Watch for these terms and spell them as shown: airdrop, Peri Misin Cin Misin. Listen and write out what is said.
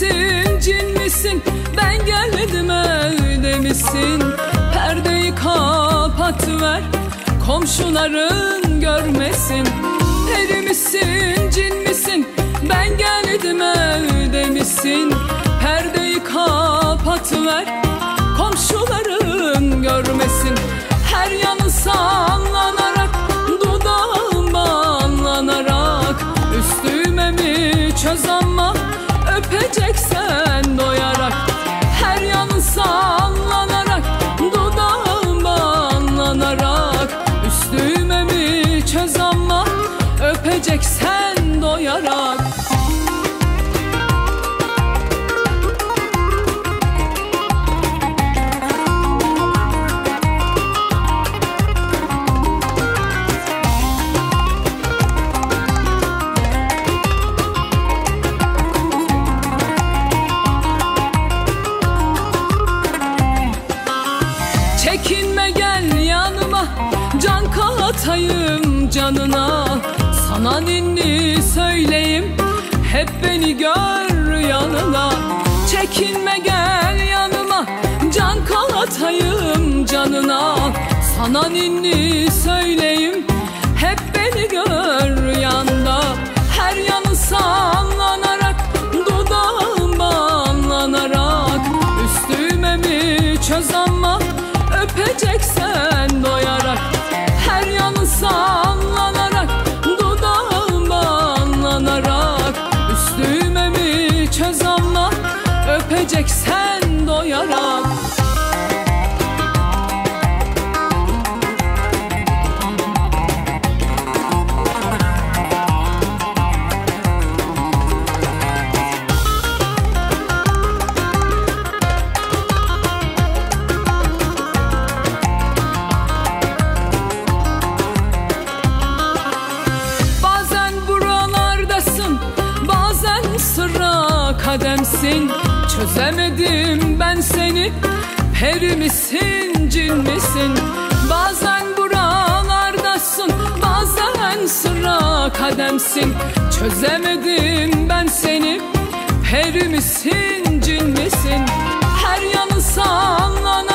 misin, cin misin? Ben gelmedim evde misin? Perdeyi kapatıver, komşuların görmesin. Peri misin, cin misin? Ben gelmedim evde misin? Perdeyi kapatıver, komşuların görmesin. Her yanı sallanarak, dudağım banlanarak, üstüme mi çöz ama öpeceksen doyarak. Her yanı sallanarak, dudağım banlanarak, üstüme mi çöz ama öpeceksen doyarak. Çekinme gel yanıma, can kalatayım canına. Sana ninni söyleyeyim, hep beni gör yanına. Çekinme gel yanıma, can kalatayım canına. Sana ninni söyleyeyim, hep beni gör yanda. Her yanı sallanarak, dudağım banlanarak, üstüme mi çöz ama öpeceksen doyarak. Her yanı sallanarak, dudağım banlanarak, üstüme mi çöz ama öpeceksen doyarak. Sıra kademsin, çözemedim ben seni. Peri misin, cin misin? Bazen buralardasın, bazen sıra kademsin. Çözemedim ben seni. Peri misin, cin misin? Her yanı sallana.